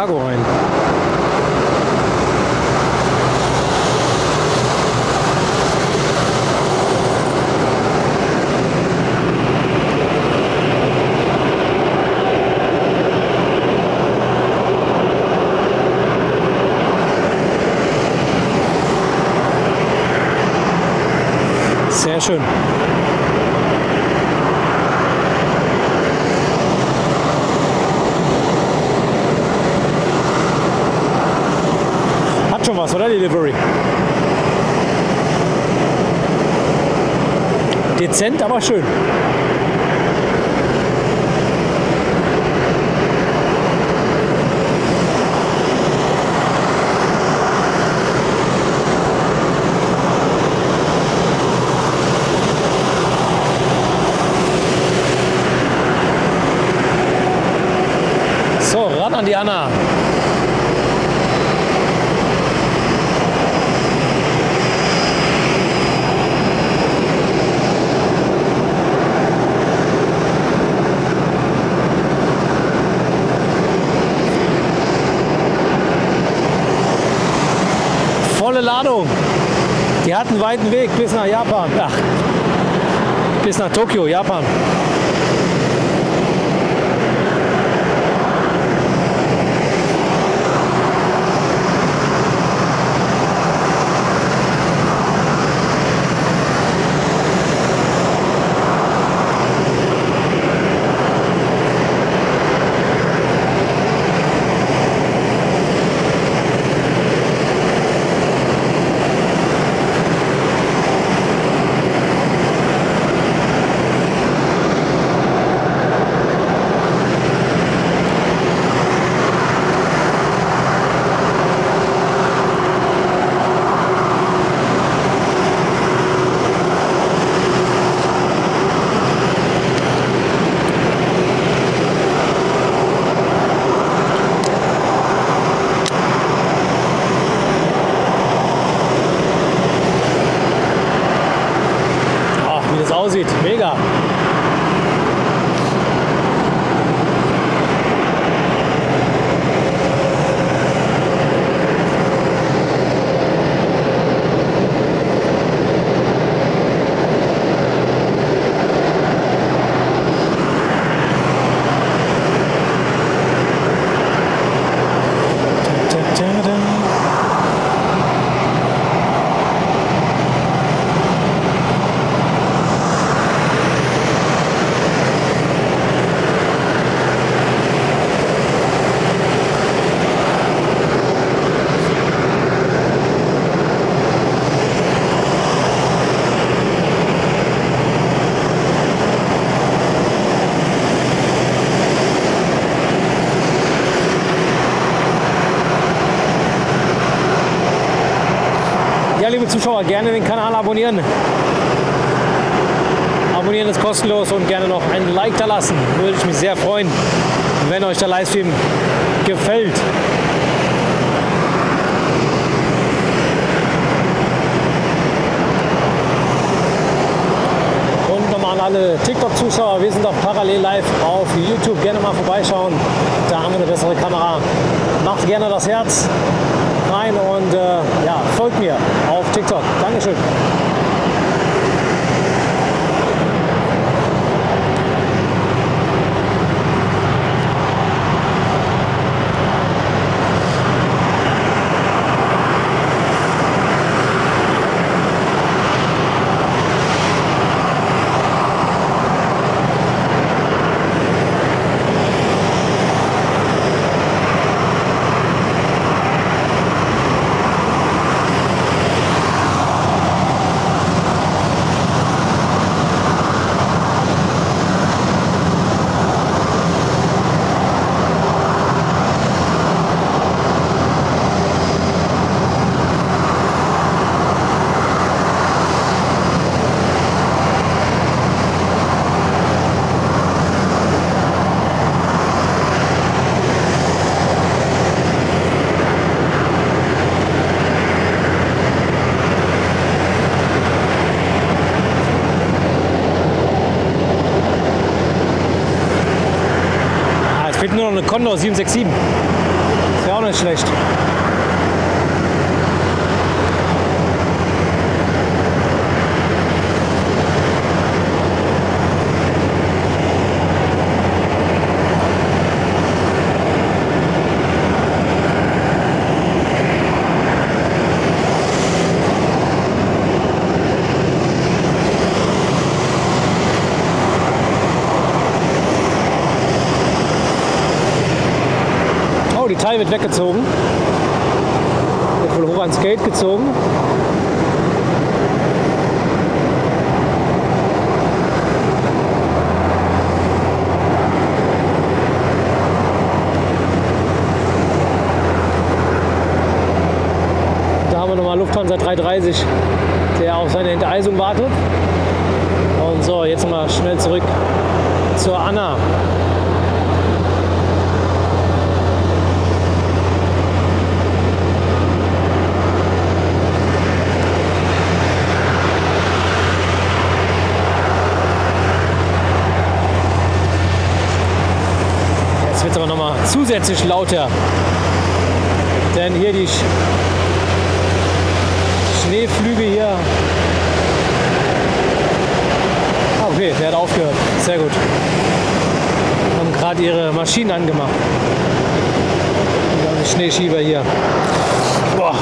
Cargo rein. Sehr schön. Hat schon was, oder? Die Livery. Dezent, aber schön. So, ran an die Anna. Volle Ladung. Die hat einen weiten Weg bis nach Japan. Ach, bis nach Tokio, Japan. Aussieht. Mega. Liebe Zuschauer, gerne den Kanal abonnieren. Abonnieren ist kostenlos und gerne noch ein Like da lassen. Würde ich mich sehr freuen, wenn euch der Livestream gefällt. Und nochmal an alle TikTok-Zuschauer, wir sind auch parallel live auf YouTube. Gerne mal vorbeischauen, da haben wir eine bessere Kamera. Macht gerne das Herz rein und ja, folgt mir auf TikTok. Dankeschön. Fehlt nur noch eine Condor 767. auch nicht schlecht. Die Teil wird weggezogen, wird wohl hoch ans Gate gezogen. Da haben wir nochmal Lufthansa 330, der auf seine Enteisung wartet. Und so, jetzt nochmal schnell zurück zur Anna. Jetzt wird es aber nochmal zusätzlich lauter, denn hier die Schneeflüge hier. Ah, okay, der hat aufgehört. Sehr gut. Haben gerade ihre Maschinen angemacht. Die Schneeschieber hier. Boah.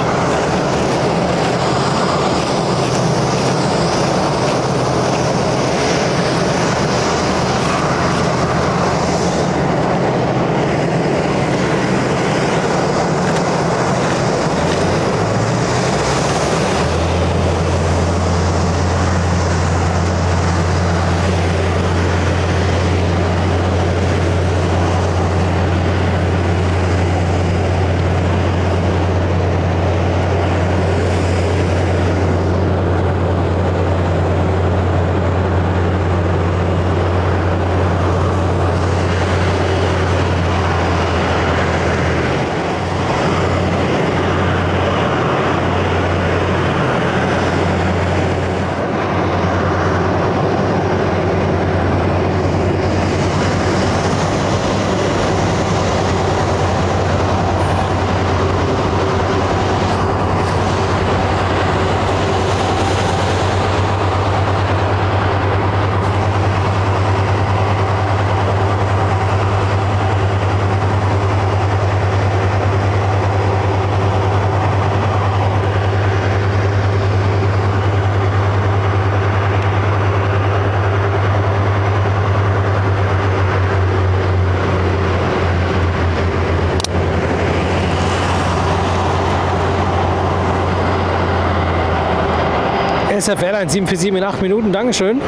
SF Airline 747 in 8 Minuten, Dankeschön.